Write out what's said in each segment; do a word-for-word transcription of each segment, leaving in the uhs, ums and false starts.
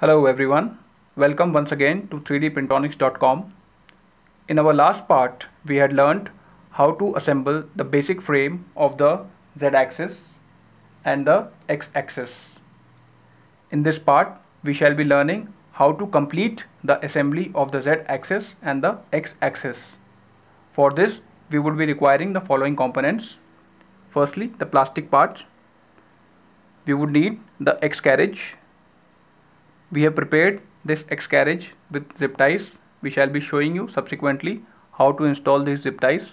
Hello everyone, welcome once again to three D Printronics dot com. In our last part, we had learned how to assemble the basic frame of the Z axis and the X axis. In this part, we shall be learning how to complete the assembly of the Z axis and the X axis. For this, we would be requiring the following components. Firstly, the plastic parts. We would need the X carriage. We have prepared this X carriage with zip ties. We shall be showing you subsequently how to install these zip ties.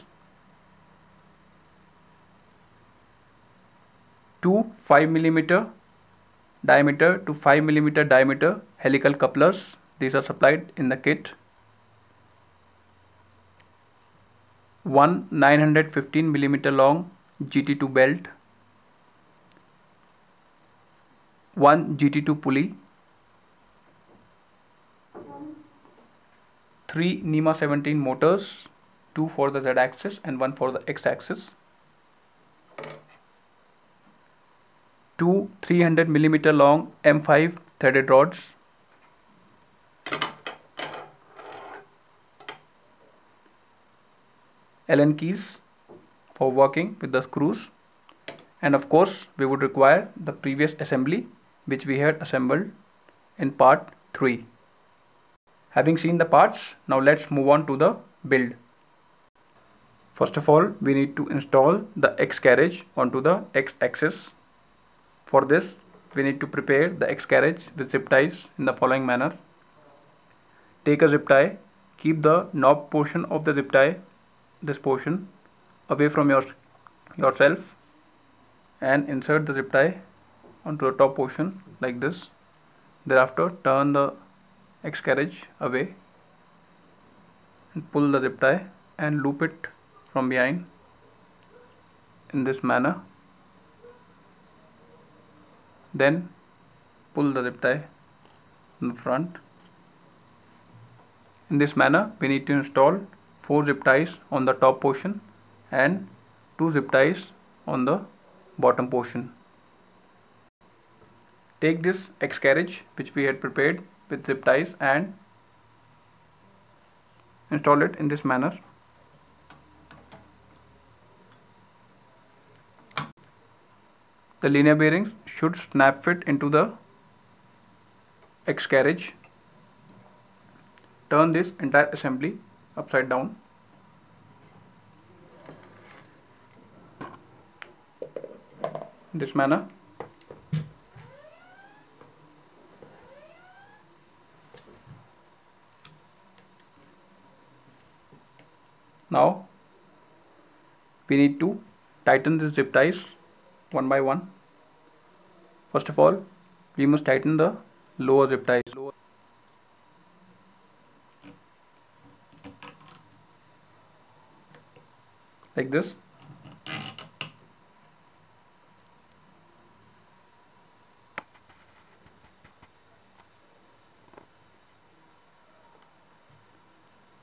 Two five millimeter diameter to five millimeter diameter helical couplers. These are supplied in the kit. One nine hundred fifteen millimeter long G T two belt. One G T two pulley. Three NEMA seventeen motors, two for the Z axis and one for the X axis. Two three hundred millimeter long M five threaded rods. Allen keys for working with the screws. And of course, we would require the previous assembly which we had assembled in part three. Having seen the parts, now let's move on to the build. First of all, we need to install the X carriage onto the X axis. For this, we need to prepare the X carriage with zip ties in the following manner. Take a zip tie, keep the knob portion of the zip tie, this portion, away from your, yourself and insert the zip tie onto the top portion like this. Thereafter, turn the X carriage away and pull the zip tie and loop it from behind in this manner. Then pull the zip tie in the front. In this manner, we need to install four zip ties on the top portion and two zip ties on the bottom portion. Take this X carriage which we had prepared with zip ties and install it in this manner. The linear bearings should snap fit into the X carriage. Turn this entire assembly upside down. In this manner. Now, we need to tighten the zip ties one by one. First of all, we must tighten the lower zip ties. Like this.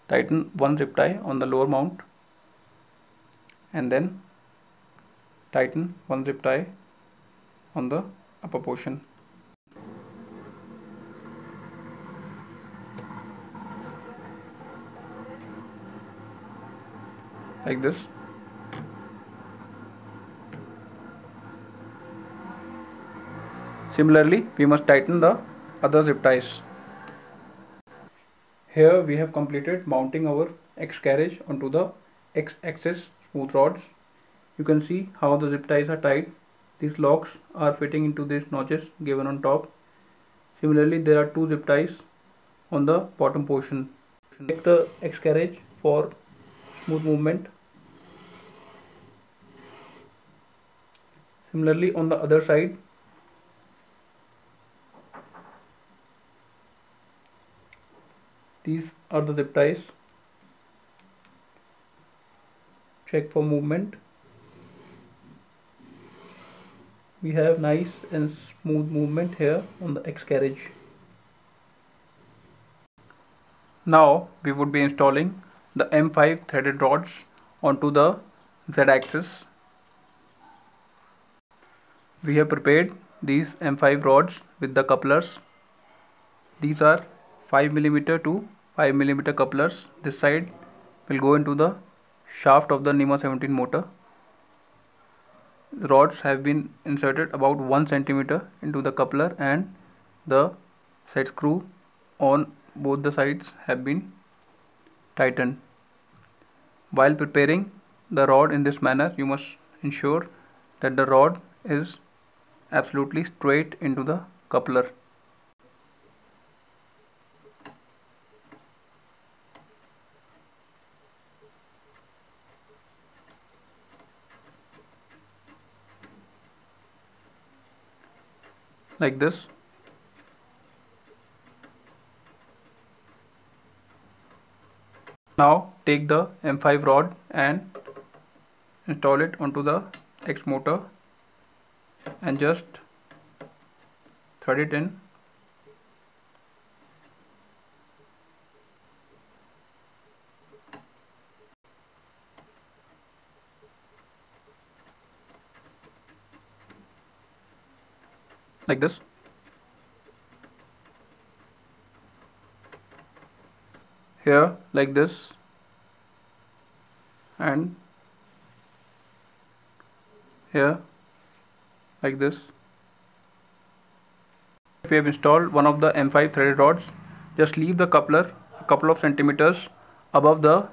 Tighten one zip tie on the lower mount and then tighten one zip tie on the upper portion. Like this. Similarly, we must tighten the other zip ties. Here we have completed mounting our X carriage onto the X axis smooth rods. You can see how the zip ties are tied. These locks are fitting into these notches given on top. Similarly, there are two zip ties on the bottom portion. Take the X carriage for smooth movement. Similarly, on the other side, these are the zip ties. Check for movement. We have nice and smooth movement here on the X carriage. Now we would be installing the M five threaded rods onto the Z axis. We have prepared these M five rods with the couplers. These are five millimeter to five millimeter couplers. This side will go into the shaft of the NEMA seventeen motor. Rods have been inserted about one centimeter into the coupler, and the set screw on both the sides have been tightened. While preparing the rod in this manner, you must ensure that the rod is absolutely straight into the coupler. Like this. Now take the M five rod and install it onto the X motor and just thread it in. Like this. Here, like this, and here, like this. If you have installed one of the M five threaded rods, just leave the coupler a couple of centimeters above the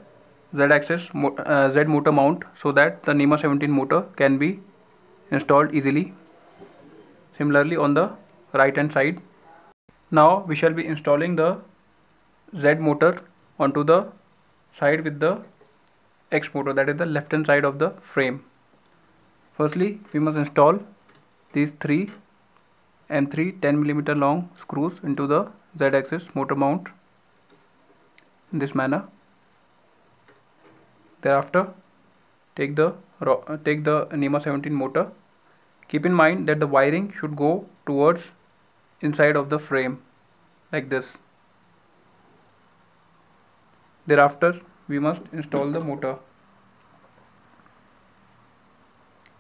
Z axis uh, Z motor mount, so that the NEMA seventeen motor can be installed easily. Similarly, on the right hand side. Now we shall be installing the Z motor onto the side with the X motor, that is the left hand side of the frame. Firstly, we must install these three M three ten millimeter long screws into the Z axis motor mount in this manner. Thereafter, take the take the NEMA seventeen motor. Keep in mind that the wiring should go towards inside of the frame, like this. Thereafter, we must install the motor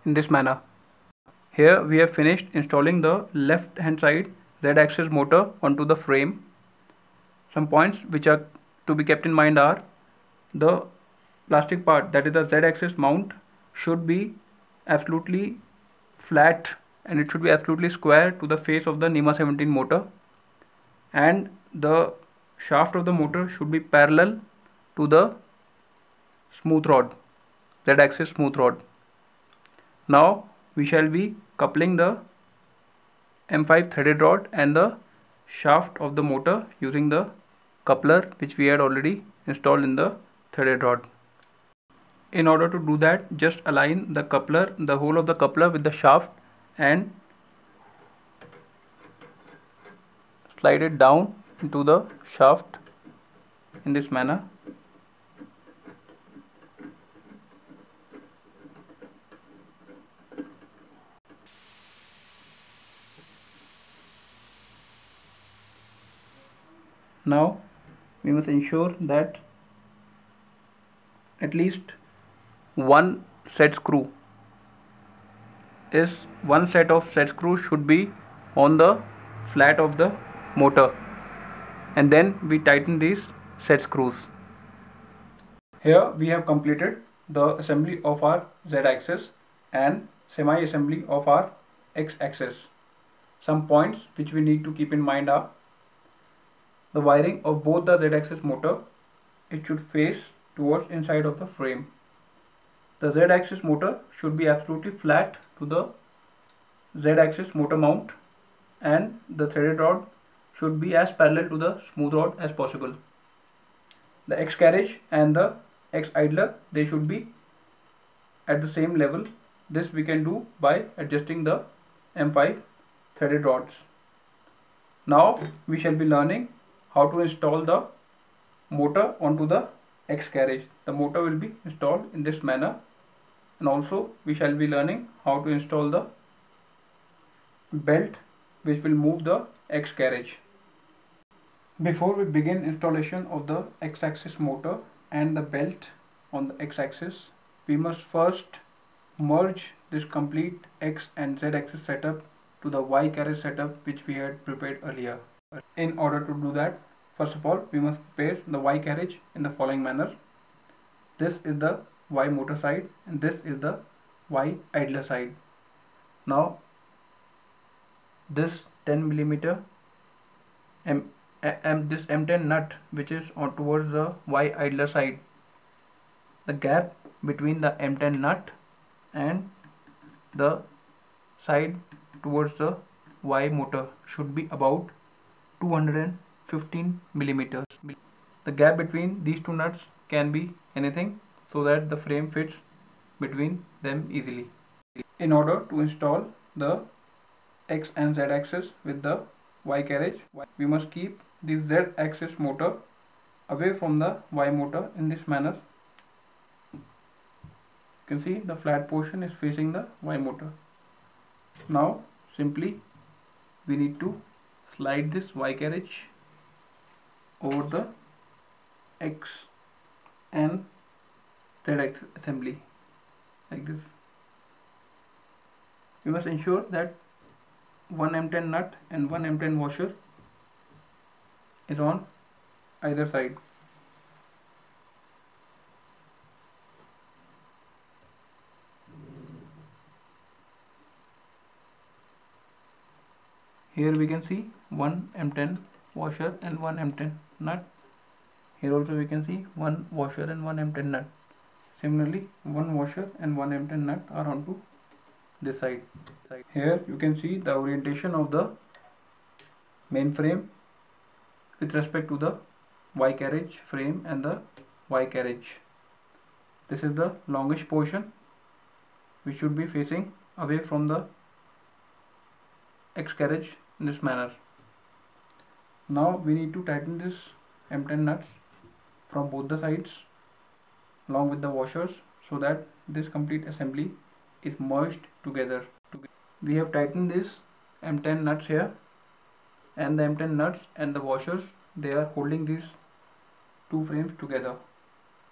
in this manner. Here we have finished installing the left hand side Z axis motor onto the frame. Some points which are to be kept in mind are the plastic part, that is the Z axis mount, should be absolutely flat and it should be absolutely square to the face of the NEMA seventeen motor, and the shaft of the motor should be parallel to the smooth rod, Z axis smooth rod. Now we shall be coupling the M five threaded rod and the shaft of the motor using the coupler which we had already installed in the threaded rod. In order to do that, just align the coupler, the whole of the coupler with the shaft, and slide it down into the shaft in this manner. Now we must ensure that at least one set screw is one set of set screws should be on the flat of the motor, and then we tighten these set screws. Here we have completed the assembly of our Z axis and semi assembly of our X axis. Some points which we need to keep in mind are the wiring of both the Z axis motor. It should face towards inside of the frame. The Z axis motor should be absolutely flat to the Z axis motor mount, and the threaded rod should be as parallel to the smooth rod as possible. The X carriage and the X idler, they should be at the same level. This we can do by adjusting the M five threaded rods. Now we shall be learning how to install the motor onto the X carriage. The motor will be installed in this manner, and also we shall be learning how to install the belt which will move the X carriage. Before we begin installation of the X axis motor and the belt on the X axis, we must first merge this complete X and Z axis setup to the Y carriage setup which we had prepared earlier. In order to do that, first of all, we must prepare the Y carriage in the following manner. This is the Y motor side and this is the Y idler side. Now this ten millimeter M, M, this M ten nut, which is on towards the Y idler side, the gap between the M ten nut and the side towards the Y motor should be about two hundred fifteen millimeters. The gap between these two nuts can be anything so that the frame fits between them easily. In order to install the X and Z axis with the Y carriage, we must keep the Z axis motor away from the Y motor in this manner. You can see the flat portion is facing the Y motor. Now simply we need to slide this Y carriage over the X and Z axis assembly like this. We must ensure that one M ten nut and one M ten washer is on either side. Here we can see one M ten washer and one M ten nut. Here also we can see one washer and one M ten nut. Similarly, one washer and one M ten nut are onto this side. Here you can see the orientation of the main frame with respect to the Y carriage frame and the Y carriage. This is the longish portion which should be facing away from the X carriage in this manner. Now we need to tighten this M ten nuts from both the sides along with the washers so that this complete assembly is merged together. We have tightened this M ten nuts here, and the M ten nuts and the washers, they are holding these two frames together.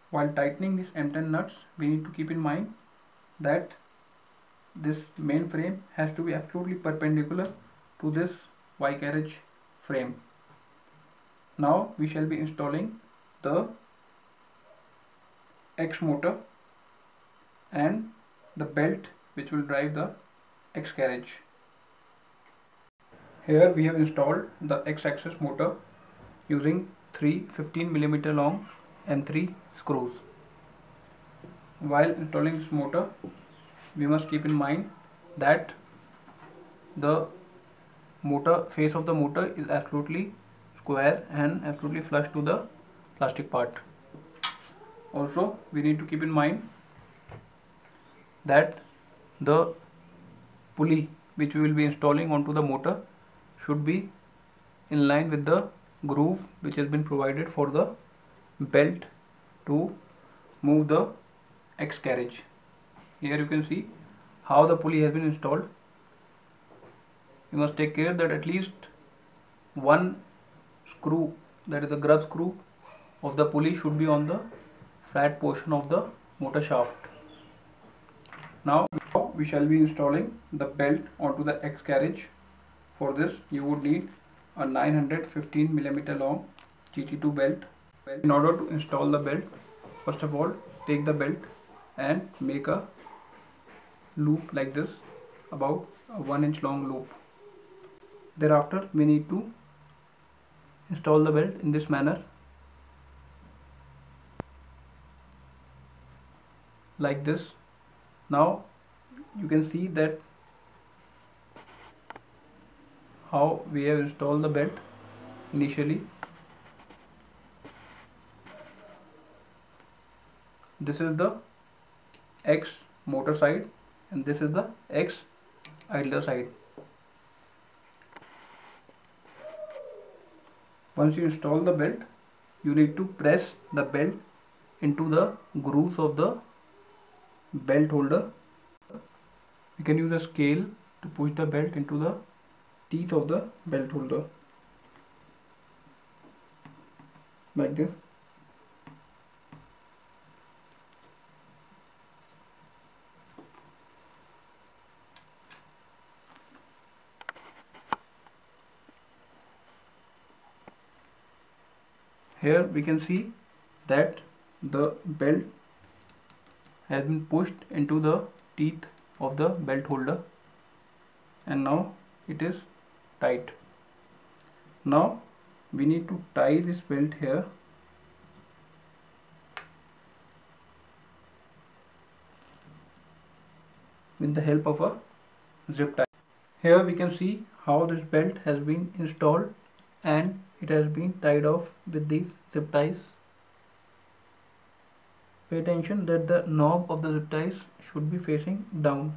While tightening these M ten nuts, we need to keep in mind that this main frame has to be absolutely perpendicular to this Y carriage frame. Now we shall be installing the X motor and the belt which will drive the X carriage. Here we have installed the X axis motor using three fifteen millimeter long M three screws. While installing this motor, we must keep in mind that the motor face of the motor is absolutely square and absolutely flush to the plastic part. Also, we need to keep in mind that the pulley which we will be installing onto the motor should be in line with the groove which has been provided for the belt to move the X carriage. Here you can see how the pulley has been installed. You must take care that at least one screw, that is the grub screw of the pulley, should be on the flat portion of the motor shaft. Now we shall be installing the belt onto the X carriage. For this you would need a nine hundred fifteen millimeter long G T two belt. In order to install the belt, first of all take the belt and make a loop like this, about a one inch long loop. Thereafter we need to install the belt in this manner, like this. Now you can see that how we have installed the belt initially. This is the X motor side and this is the X idler side. Once you install the belt, you need to press the belt into the grooves of the belt holder. We can use a scale to push the belt into the teeth of the belt holder like this. here we can see that the belt has been pushed into the teeth of the belt holder and now it is tight. Now we need to tie this belt here. With the help of a zip tie. Here we can see how this belt has been installed and it has been tied off with these zip ties. Pay attention that the knob of the zip ties should be facing down.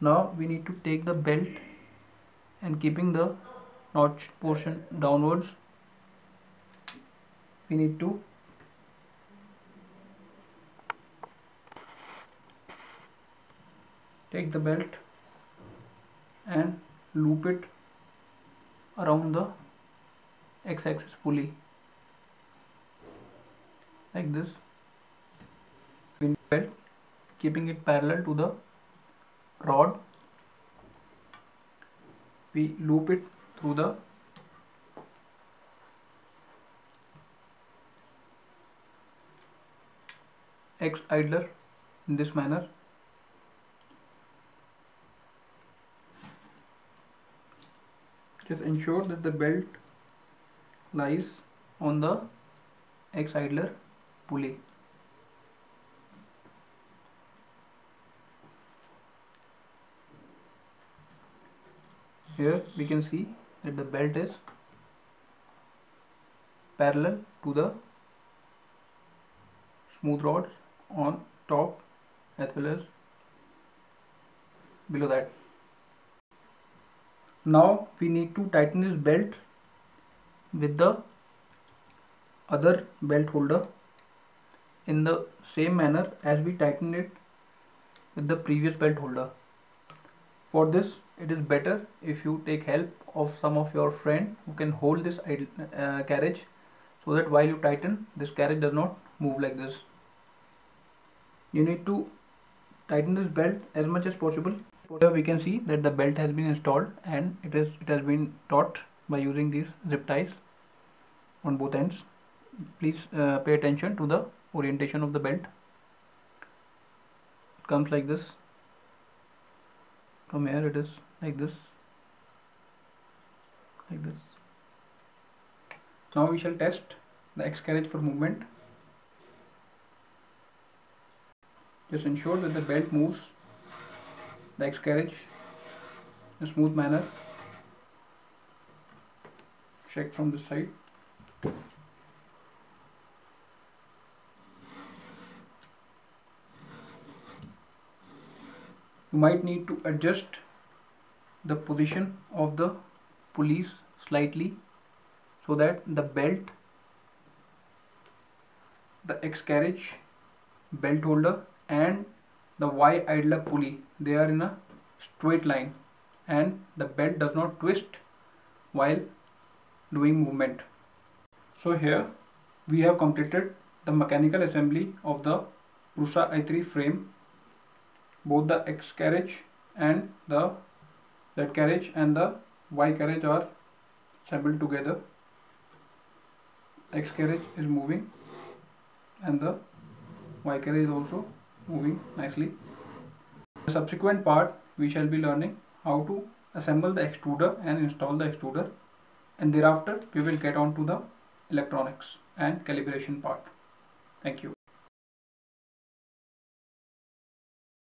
Now we need to take the belt and keeping the notched portion downwards, we need to take the belt and loop it around the X axis pulley like this. Pin belt, keeping it parallel to the rod, we loop it through the X idler in this manner. Just ensure that the belt lies on the X idler pulley. Here we can see that the belt is parallel to the smooth rods on top as well as below that. Now we need to tighten this belt with the other belt holder in the same manner as we tightened it with the previous belt holder. For this, it is better if you take help of some of your friend who can hold this uh, carriage so that while you tighten, this carriage does not move like this. You need to tighten this belt as much as possible. Here we can see that the belt has been installed and it is it has been taut by using these zip ties on both ends. Please uh, pay attention to the orientation of the belt. It comes like this. From here it is like this, like this. Now we shall test the X carriage for movement. Just ensure that the belt moves the X carriage in a smooth manner. Check from this side. You might need to adjust the position of the pulleys slightly so that the belt, the X carriage belt holder and the Y idler pulley, they are in a straight line and the belt does not twist while doing movement. So here we have completed the mechanical assembly of the Prusa i three frame. Both the X carriage and the Z carriage and the Y carriage are assembled together. X carriage is moving and the Y carriage is also moving nicely. In the subsequent part we shall be learning how to assemble the extruder and install the extruder, and thereafter we will get on to the electronics and calibration part. Thank you.